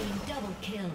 team double kill.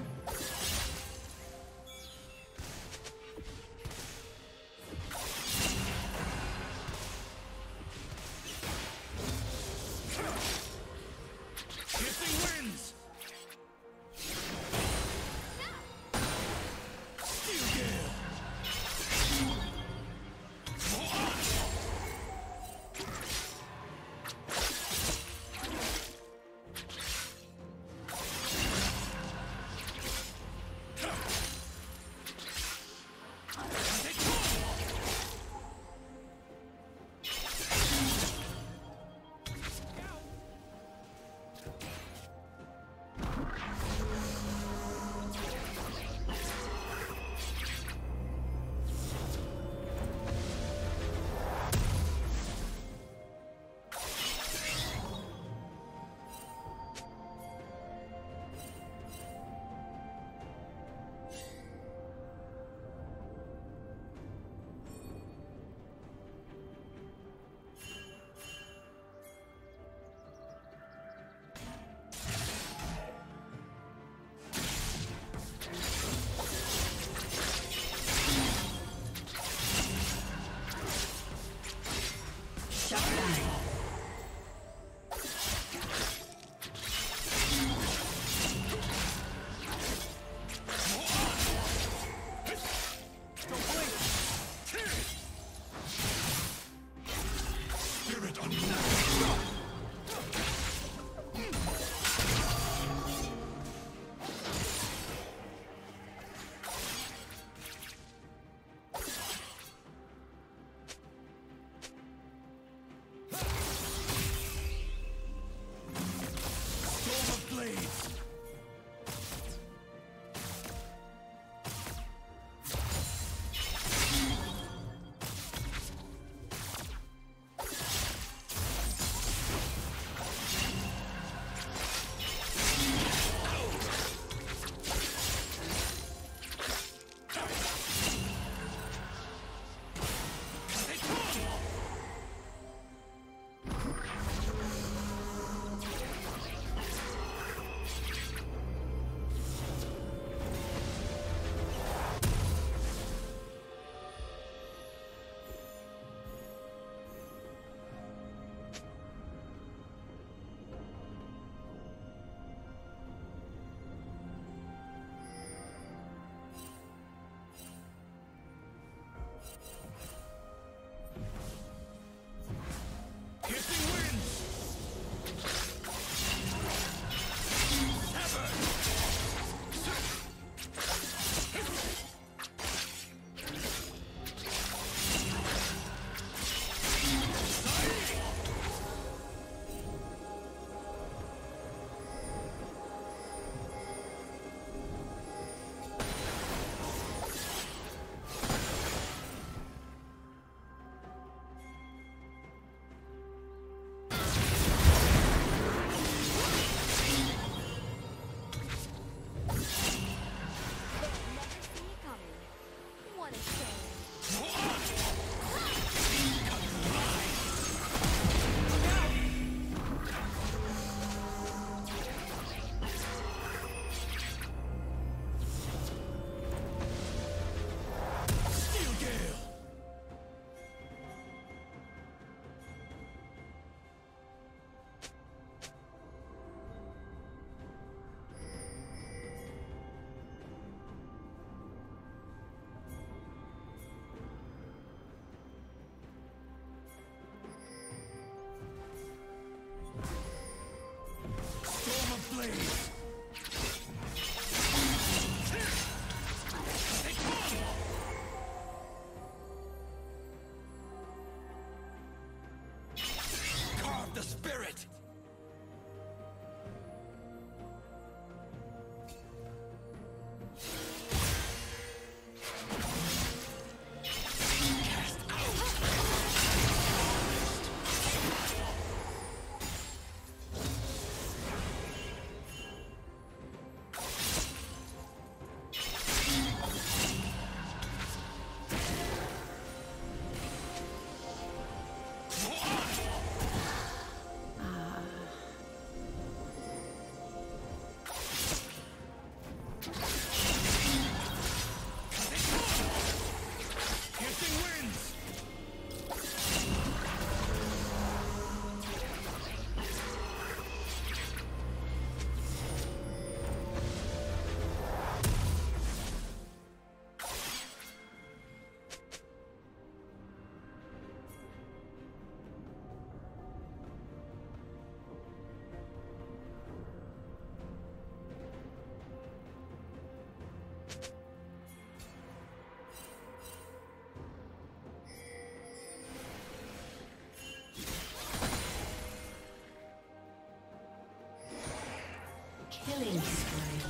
Killing spree.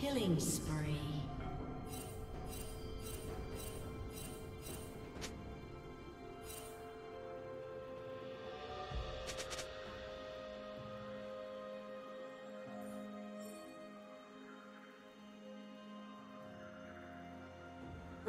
Killing spree.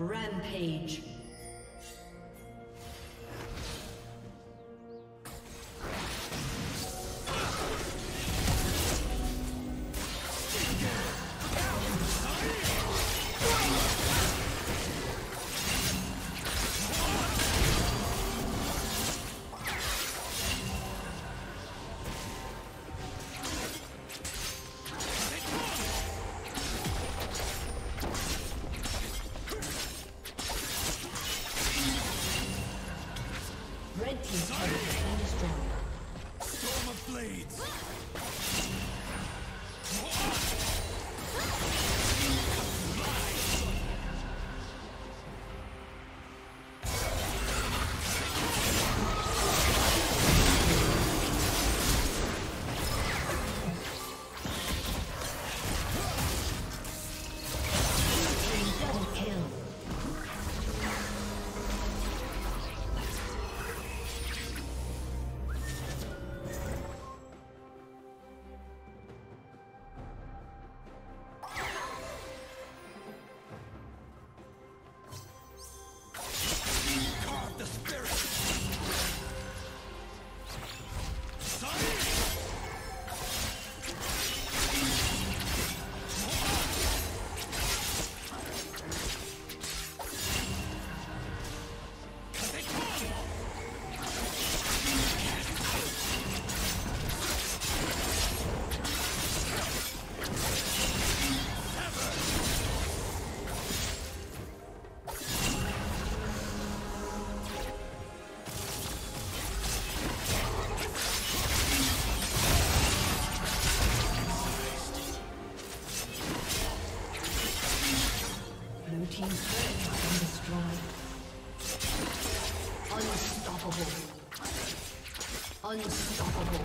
Rampage. team's turret has been destroyed. Unstoppable. Unstoppable.